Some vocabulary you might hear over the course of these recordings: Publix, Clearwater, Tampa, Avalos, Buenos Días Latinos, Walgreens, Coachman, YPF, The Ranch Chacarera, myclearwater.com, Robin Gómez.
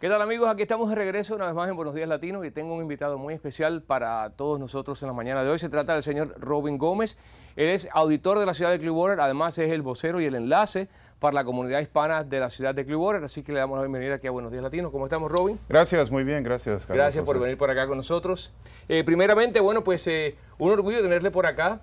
¿Qué tal, amigos? Aquí estamos de regreso una vez más en Buenos Días Latinos y tengo un invitado muy especial para todos nosotros en la mañana de hoy. Se trata del señor Robin Gómez. Él es auditor de la ciudad de Clearwater, además es el vocero y el enlace para la comunidad hispana de la ciudad de Clearwater, así que le damos la bienvenida aquí a Buenos Días Latinos. ¿Cómo estamos, Robin? Gracias, muy bien, gracias, Carlos. Gracias por venir por acá con nosotros. Primeramente, bueno, pues un orgullo tenerle por acá,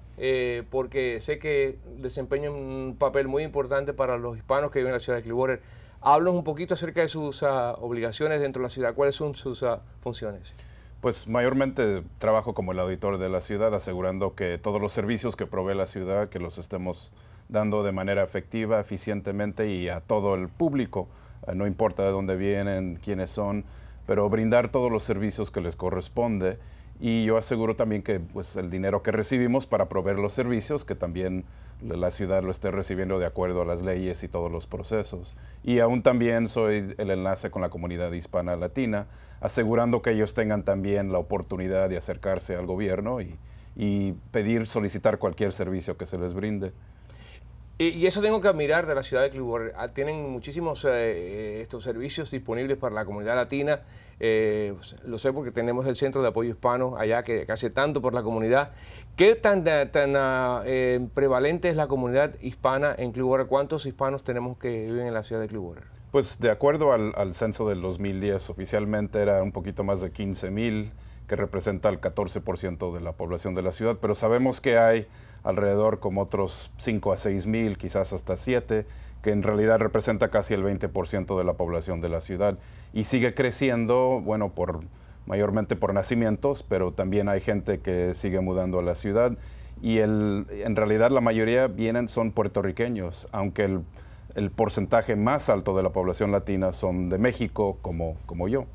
porque sé que desempeña un papel muy importante para los hispanos que viven en la ciudad de Clearwater. Háblanos un poquito acerca de sus obligaciones dentro de la ciudad. ¿Cuáles son sus funciones? Pues mayormente trabajo como el auditor de la ciudad, asegurando que todos los servicios que provee la ciudad, que los estemos dando de manera efectiva, eficientemente y a todo el público, no importa de dónde vienen, quiénes son, pero brindar todos los servicios que les corresponde. Y yo aseguro también que pues, el dinero que recibimos para proveer los servicios, que también la ciudad lo esté recibiendo de acuerdo a las leyes y todos los procesos. Y aún también soy el enlace con la comunidad hispana latina, asegurando que ellos tengan también la oportunidad de acercarse al gobierno y pedir, solicitar cualquier servicio que se les brinde. Y eso tengo que admirar de la ciudad de Clearwater. Tienen muchísimos estos servicios disponibles para la comunidad latina. Lo sé porque tenemos el Centro de Apoyo Hispano allá que hace tanto por la comunidad. ¿Qué tan prevalente es la comunidad hispana en Clearwater? ¿Cuántos hispanos tenemos que viven en la ciudad de Clearwater? Pues de acuerdo al censo del 2010, oficialmente era un poquito más de 15,000, que representa el 14% de la población de la ciudad, pero sabemos que hay alrededor como otros 5 a 6,000, quizás hasta 7, que en realidad representa casi el 20% de la población de la ciudad. Y sigue creciendo, bueno, mayormente por nacimientos, pero también hay gente que sigue mudando a la ciudad. Y en realidad la mayoría son puertorriqueños, aunque el porcentaje más alto de la población latina son de México, como yo.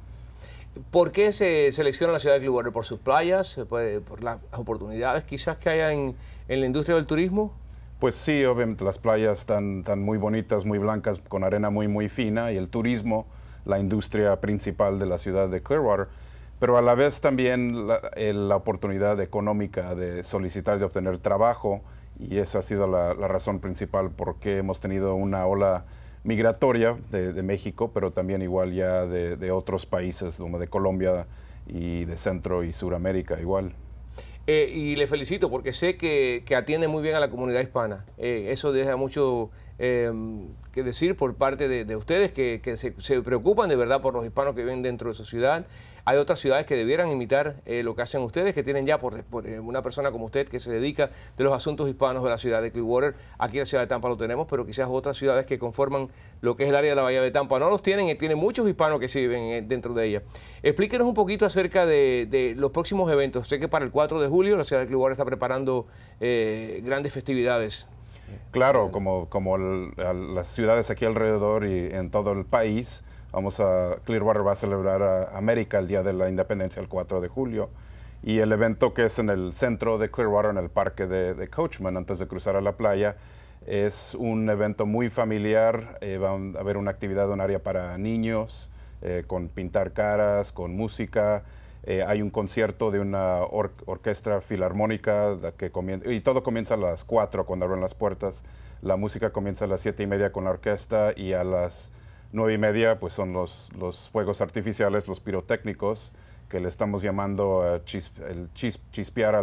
¿Por qué se selecciona la ciudad de Clearwater? ¿Por sus playas? ¿Por las oportunidades quizás que haya en la industria del turismo? Pues sí, obviamente las playas están muy bonitas, muy blancas, con arena muy, muy fina, y el turismo, la industria principal de la ciudad de Clearwater, pero a la vez también la oportunidad económica de solicitar, de obtener trabajo, y esa ha sido la razón principal por qué hemos tenido una ola migratoria de México, pero también igual ya de otros países, como de Colombia y de Centro y Suramérica igual. Y le felicito porque sé que atiende muy bien a la comunidad hispana. Eso deja mucho que decir por parte de ustedes, que se preocupan de verdad por los hispanos que viven dentro de su ciudad. Hay otras ciudades que debieran imitar lo que hacen ustedes, que tienen ya por una persona como usted que se dedica de los asuntos hispanos de la ciudad de Clearwater. Aquí en la ciudad de Tampa lo tenemos, pero quizás otras ciudades que conforman lo que es el área de la Bahía de Tampa no los tienen, y tienen muchos hispanos que sí viven dentro de ella. Explíquenos un poquito acerca de los próximos eventos. Sé que para el 4 de julio la ciudad de Clearwater está preparando grandes festividades. Claro, como las ciudades aquí alrededor y en todo el país, Clearwater va a celebrar a América el Día de la Independencia el 4 de julio. Y el evento que es en el centro de Clearwater, en el parque de Coachman, antes de cruzar a la playa, es un evento muy familiar. Va a haber una actividad, un área para niños, con pintar caras, con música. Hay un concierto de una orquesta filarmónica que comienza, y todo comienza a las 4 cuando abren las puertas. La música comienza a las 7:30 con la orquesta, y a las 9:30 pues son los fuegos artificiales, los pirotécnicos, que le estamos llamando chispear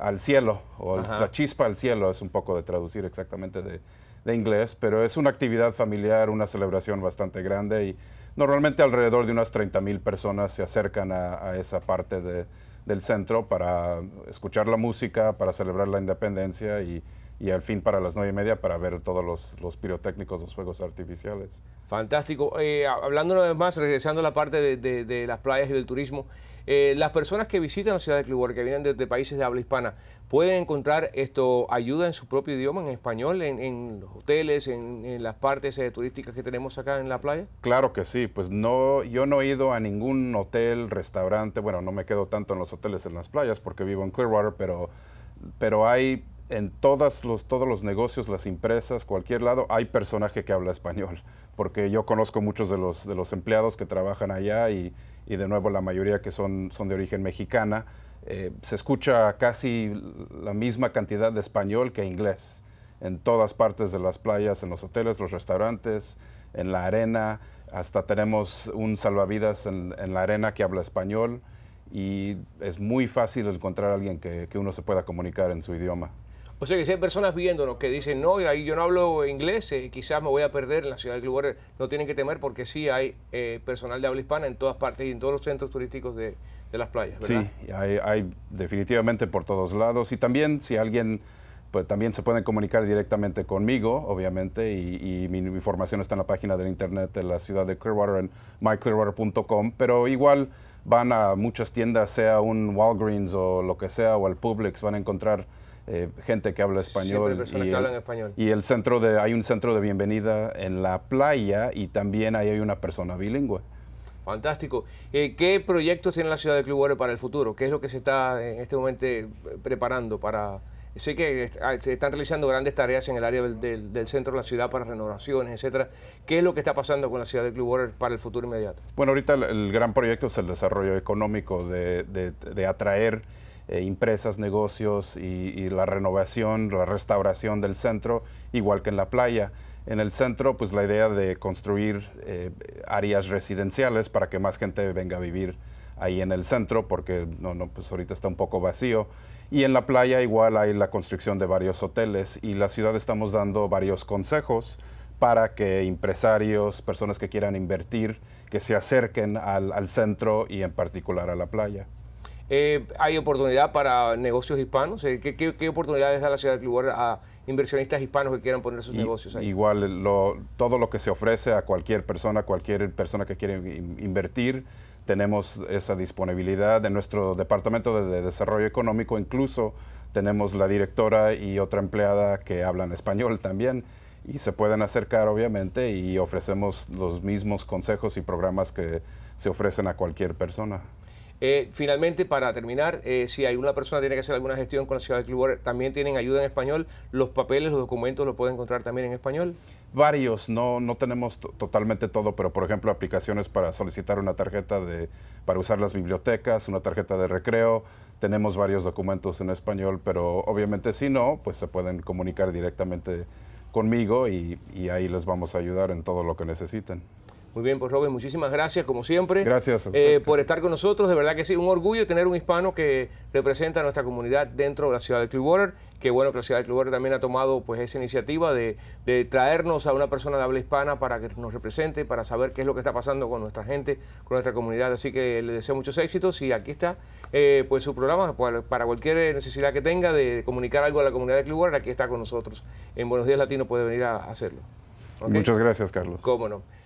al cielo, o la chispa al cielo, es un poco de traducir exactamente de inglés, pero es una actividad familiar, una celebración bastante grande, y normalmente alrededor de unas 30,000 personas se acercan a esa parte del centro para escuchar la música, para celebrar la independencia y al fin para las 9:30 para ver todos los pirotécnicos, los fuegos artificiales. Fantástico. Hablando una vez más, regresando a la parte de las playas y del turismo, las personas que visitan la ciudad de Clearwater, que vienen de países de habla hispana, ¿pueden encontrar ayuda en su propio idioma, en español, en los hoteles, en las partes turísticas que tenemos acá en la playa? Claro que sí. Pues no, yo no he ido a ningún hotel, restaurante. Bueno, no me quedo tanto en los hoteles en las playas porque vivo en Clearwater, pero hay en todos los negocios, las empresas, cualquier lado, hay personaje que habla español, porque yo conozco muchos de los empleados que trabajan allá, y y de nuevo la mayoría que son de origen mexicana, se escucha casi la misma cantidad de español que inglés en todas partes de las playas, en los hoteles, los restaurantes, en la arena. Hasta tenemos un salvavidas en la arena que habla español, y es muy fácil encontrar a alguien que uno se pueda comunicar en su idioma. O sea que si hay personas viéndonos que dicen, no, ahí yo no hablo inglés, quizás me voy a perder en la ciudad de Clearwater, no tienen que temer porque sí hay personal de habla hispana en todas partes y en todos los centros turísticos de las playas, ¿verdad? Sí, hay definitivamente por todos lados. Y también si alguien, pues también se pueden comunicar directamente conmigo, obviamente, y mi información está en la página del internet de la ciudad de Clearwater, en myclearwater.com, pero igual van a muchas tiendas, sea un Walgreens o lo que sea, o al Publix, van a encontrar gente que habla español. Que hablan español. Y el centro hay un centro de bienvenida en la playa, y también ahí hay una persona bilingüe. Fantástico. ¿Qué proyectos tiene la ciudad de Clearwater para el futuro? ¿Qué es lo que se está en este momento preparando para...? Sé que se están realizando grandes tareas en el área del centro de la ciudad para renovaciones, etcétera. ¿Qué es lo que está pasando con la ciudad de Clearwater para el futuro inmediato? Bueno, ahorita el gran proyecto es el desarrollo económico de atraer empresas, negocios y la renovación, la restauración del centro, igual que en la playa. En el centro, pues la idea de construir áreas residenciales para que más gente venga a vivir ahí en el centro, porque pues ahorita está un poco vacío. Y en la playa igual hay la construcción de varios hoteles, y la ciudad estamos dando varios consejos para que empresarios, personas que quieran invertir, que se acerquen al centro y en particular a la playa. ¿Hay oportunidad para negocios hispanos? ¿Qué oportunidades da la ciudad de Clearwater a inversionistas hispanos que quieran poner sus negocios ahí? Igual, todo lo que se ofrece a cualquier persona que quiera invertir, tenemos esa disponibilidad. En nuestro Departamento de Desarrollo Económico incluso tenemos la directora y otra empleada que hablan español también, y se pueden acercar obviamente, y ofrecemos los mismos consejos y programas que se ofrecen a cualquier persona. Finalmente, para terminar, si alguna persona tiene que hacer alguna gestión con la ciudad de Clearwater, ¿también tienen ayuda en español? ¿Los papeles, los documentos los pueden encontrar también en español? Varios, no tenemos totalmente todo, pero por ejemplo aplicaciones para solicitar una tarjeta para usar las bibliotecas, una tarjeta de recreo, tenemos varios documentos en español, pero obviamente si no, pues se pueden comunicar directamente conmigo y ahí les vamos a ayudar en todo lo que necesiten. Muy bien, pues Robin, muchísimas gracias, como siempre. Gracias a usted por estar con nosotros. De verdad que sí, un orgullo tener un hispano que representa a nuestra comunidad dentro de la ciudad de Clearwater. Qué bueno que la ciudad de Clearwater también ha tomado pues esa iniciativa de traernos a una persona de habla hispana para que nos represente, para saber qué es lo que está pasando con nuestra gente, con nuestra comunidad. Así que le deseo muchos éxitos, y aquí está pues su programa para cualquier necesidad que tenga de comunicar algo a la comunidad de Clearwater. Aquí está con nosotros. En Buenos Días Latinos puede venir a hacerlo. ¿Okay? Muchas gracias, Carlos. Cómo no.